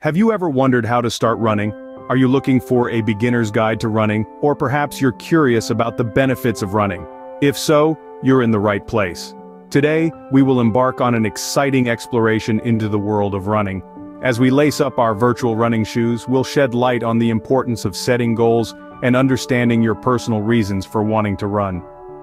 Have you ever wondered how to start running? Are you looking for a beginner's guide to running, or perhaps you're curious about the benefits of running? If so, you're in the right place. Today, we will embark on an exciting exploration into the world of running. As we lace up our virtual running shoes, we'll shed light on the importance of setting goals and understanding your personal reasons for wanting to run.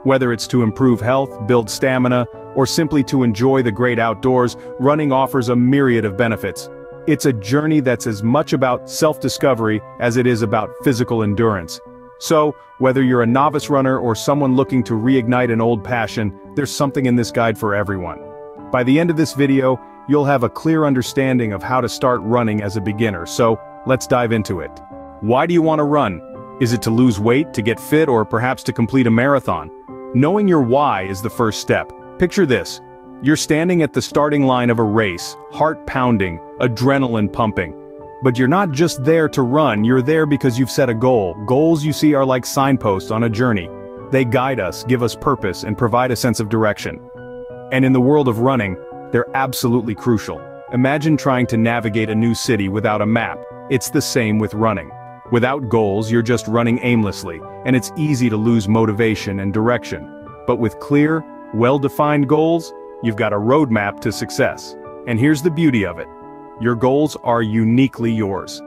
Whether it's to improve health, build stamina, or simply to enjoy the great outdoors, running offers a myriad of benefits. It's a journey that's as much about self-discovery as it is about physical endurance. So, whether you're a novice runner or someone looking to reignite an old passion, there's something in this guide for everyone. By the end of this video, you'll have a clear understanding of how to start running as a beginner, so let's dive into it. Why do you want to run? Is it to lose weight, to get fit, or perhaps to complete a marathon? Knowing your why is the first step. Picture this. You're standing at the starting line of a race, heart pounding, adrenaline pumping. But you're not just there to run, you're there because you've set a goal. Goals, you see, are like signposts on a journey. They guide us, give us purpose, and provide a sense of direction. And in the world of running, they're absolutely crucial. Imagine trying to navigate a new city without a map. It's the same with running. Without goals, you're just running aimlessly, and it's easy to lose motivation and direction. But with clear, well-defined goals, you've got a roadmap to success. And here's the beauty of it. Your goals are uniquely yours.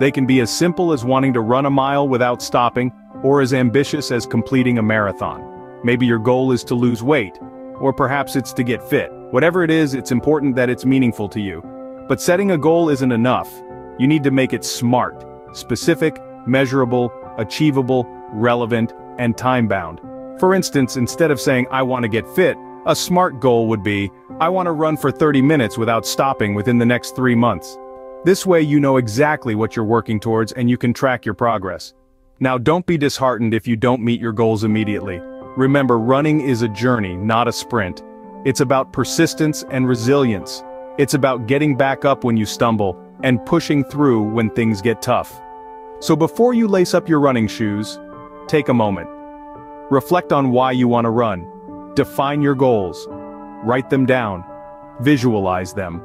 They can be as simple as wanting to run a mile without stopping, or as ambitious as completing a marathon. Maybe your goal is to lose weight, or perhaps it's to get fit. Whatever it is, it's important that it's meaningful to you. But setting a goal isn't enough. You need to make it smart, specific, measurable, achievable, relevant, and time-bound. For instance, instead of saying, "I want to get fit," a smart goal would be, "I want to run for 30 minutes without stopping within the next 3 months." This way you know exactly what you're working towards and you can track your progress. Now, don't be disheartened if you don't meet your goals immediately. Remember, running is a journey, not a sprint. It's about persistence and resilience. It's about getting back up when you stumble and pushing through when things get tough. So before you lace up your running shoes, take a moment. Reflect on why you want to run. Define your goals. Write them down. Visualize them.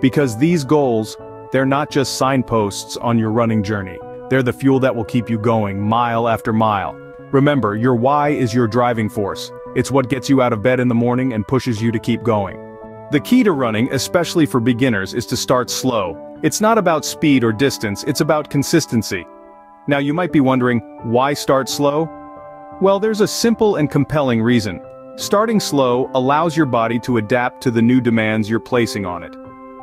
Because these goals, they're not just signposts on your running journey. They're the fuel that will keep you going mile after mile. Remember, your why is your driving force. It's what gets you out of bed in the morning and pushes you to keep going. The key to running, especially for beginners, is to start slow. It's not about speed or distance, it's about consistency. Now, you might be wondering, why start slow? Well, there's a simple and compelling reason. Starting slow allows your body to adapt to the new demands you're placing on it.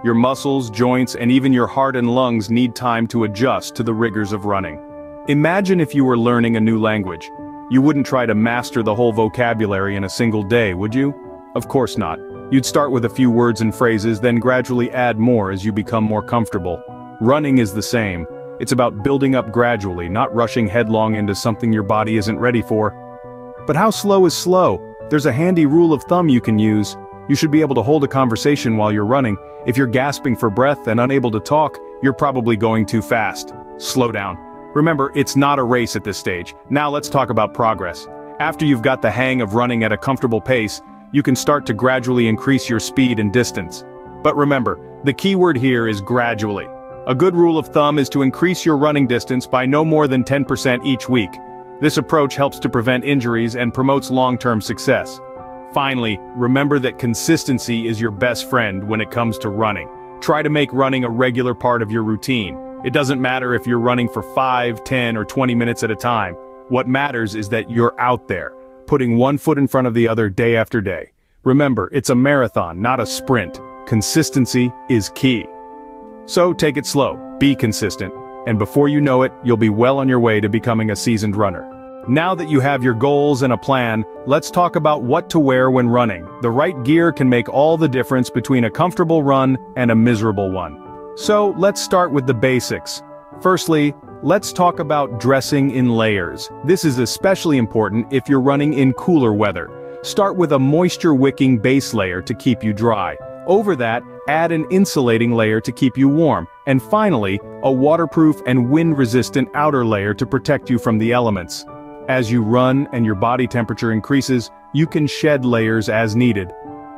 Your muscles, joints, and even your heart and lungs need time to adjust to the rigors of running. Imagine if you were learning a new language. You wouldn't try to master the whole vocabulary in a single day, would you? Of course not. You'd start with a few words and phrases, then gradually add more as you become more comfortable. Running is the same. It's about building up gradually, not rushing headlong into something your body isn't ready for. But how slow is slow? There's a handy rule of thumb you can use. You should be able to hold a conversation while you're running. If you're gasping for breath and unable to talk, you're probably going too fast. Slow down. Remember, it's not a race at this stage. Now let's talk about progress. After you've got the hang of running at a comfortable pace, you can start to gradually increase your speed and distance. But remember, the key word here is gradually. A good rule of thumb is to increase your running distance by no more than 10% each week. This approach helps to prevent injuries and promotes long-term success. Finally, remember that consistency is your best friend when it comes to running. Try to make running a regular part of your routine. It doesn't matter if you're running for 5, 10, or 20 minutes at a time. What matters is that you're out there, putting one foot in front of the other day after day. Remember, it's a marathon, not a sprint. Consistency is key. So take it slow, be consistent, and before you know it, you'll be well on your way to becoming a seasoned runner. Now that you have your goals and a plan, let's talk about what to wear when running. The right gear can make all the difference between a comfortable run and a miserable one. So let's start with the basics. Firstly, let's talk about dressing in layers. This is especially important if you're running in cooler weather. Start with a moisture-wicking base layer to keep you dry. Over that, add an insulating layer to keep you warm, and finally, a waterproof and wind-resistant outer layer to protect you from the elements. As you run and your body temperature increases, you can shed layers as needed.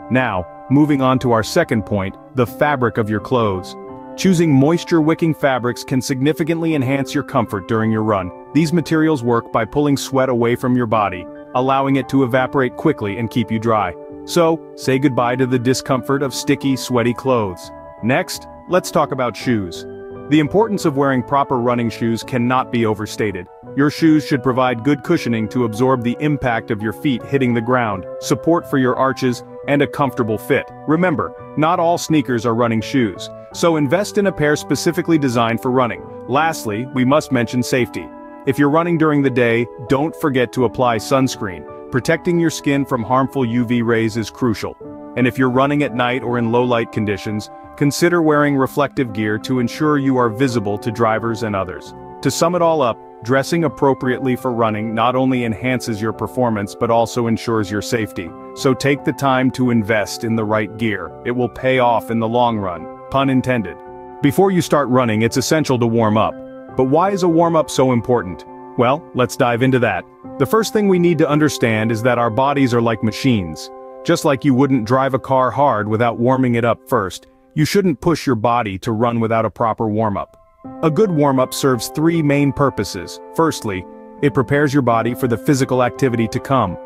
Now, moving on to our second point, the fabric of your clothes. Choosing moisture-wicking fabrics can significantly enhance your comfort during your run. These materials work by pulling sweat away from your body, allowing it to evaporate quickly and keep you dry. So, say goodbye to the discomfort of sticky, sweaty clothes. Next, let's talk about shoes. The importance of wearing proper running shoes cannot be overstated. Your shoes should provide good cushioning to absorb the impact of your feet hitting the ground, support for your arches, and a comfortable fit. Remember, not all sneakers are running shoes, so invest in a pair specifically designed for running. Lastly, we must mention safety. If you're running during the day, don't forget to apply sunscreen. Protecting your skin from harmful UV rays is crucial. And if you're running at night or in low-light conditions, consider wearing reflective gear to ensure you are visible to drivers and others. To sum it all up, dressing appropriately for running not only enhances your performance but also ensures your safety. So take the time to invest in the right gear. It will pay off in the long run, pun intended. Before you start running, it's essential to warm up. But why is a warm-up so important? Well, let's dive into that. The first thing we need to understand is that our bodies are like machines. Just like you wouldn't drive a car hard without warming it up first, you shouldn't push your body to run without a proper warm-up. A good warm-up serves three main purposes. Firstly, it prepares your body for the physical activity to come.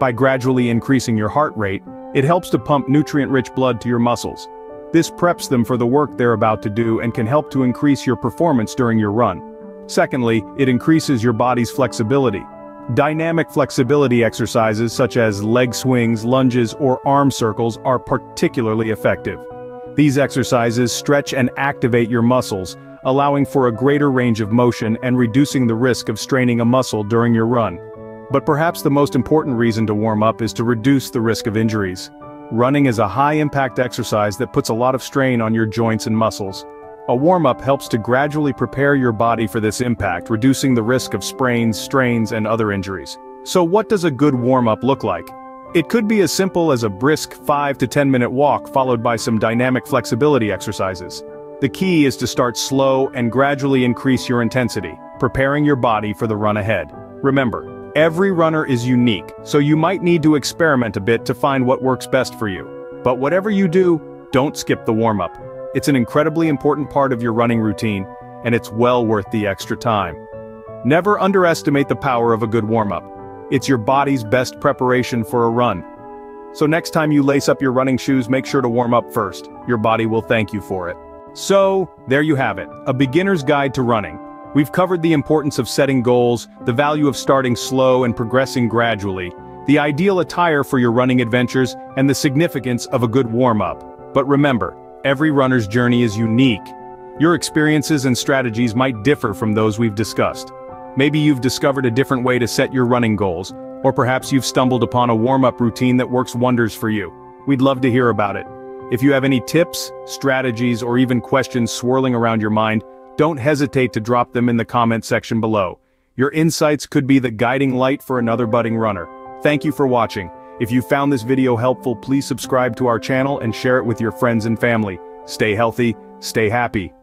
By gradually increasing your heart rate, it helps to pump nutrient-rich blood to your muscles. This preps them for the work they're about to do and can help to increase your performance during your run. Secondly, it increases your body's flexibility. Dynamic flexibility exercises such as leg swings, lunges, or arm circles are particularly effective. These exercises stretch and activate your muscles, allowing for a greater range of motion and reducing the risk of straining a muscle during your run. But perhaps the most important reason to warm up is to reduce the risk of injuries. Running is a high-impact exercise that puts a lot of strain on your joints and muscles. A warm-up helps to gradually prepare your body for this impact, reducing the risk of sprains, strains, and other injuries. So what does a good warm-up look like? It could be as simple as a brisk 5 to 10-minute walk followed by some dynamic flexibility exercises. The key is to start slow and gradually increase your intensity, preparing your body for the run ahead. Remember, every runner is unique, so you might need to experiment a bit to find what works best for you. But whatever you do, don't skip the warm-up. It's an incredibly important part of your running routine, and it's well worth the extra time. Never underestimate the power of a good warm-up. It's your body's best preparation for a run. So next time you lace up your running shoes, make sure to warm up first. Your body will thank you for it. So, there you have it, a beginner's guide to running. We've covered the importance of setting goals, the value of starting slow and progressing gradually, the ideal attire for your running adventures, and the significance of a good warm-up. But remember, every runner's journey is unique. Your experiences and strategies might differ from those we've discussed. Maybe you've discovered a different way to set your running goals, or perhaps you've stumbled upon a warm-up routine that works wonders for you. We'd love to hear about it. If you have any tips, strategies, or even questions swirling around your mind, don't hesitate to drop them in the comment section below. Your insights could be the guiding light for another budding runner. Thank you for watching. If you found this video helpful, please subscribe to our channel and share it with your friends and family. Stay healthy, stay happy.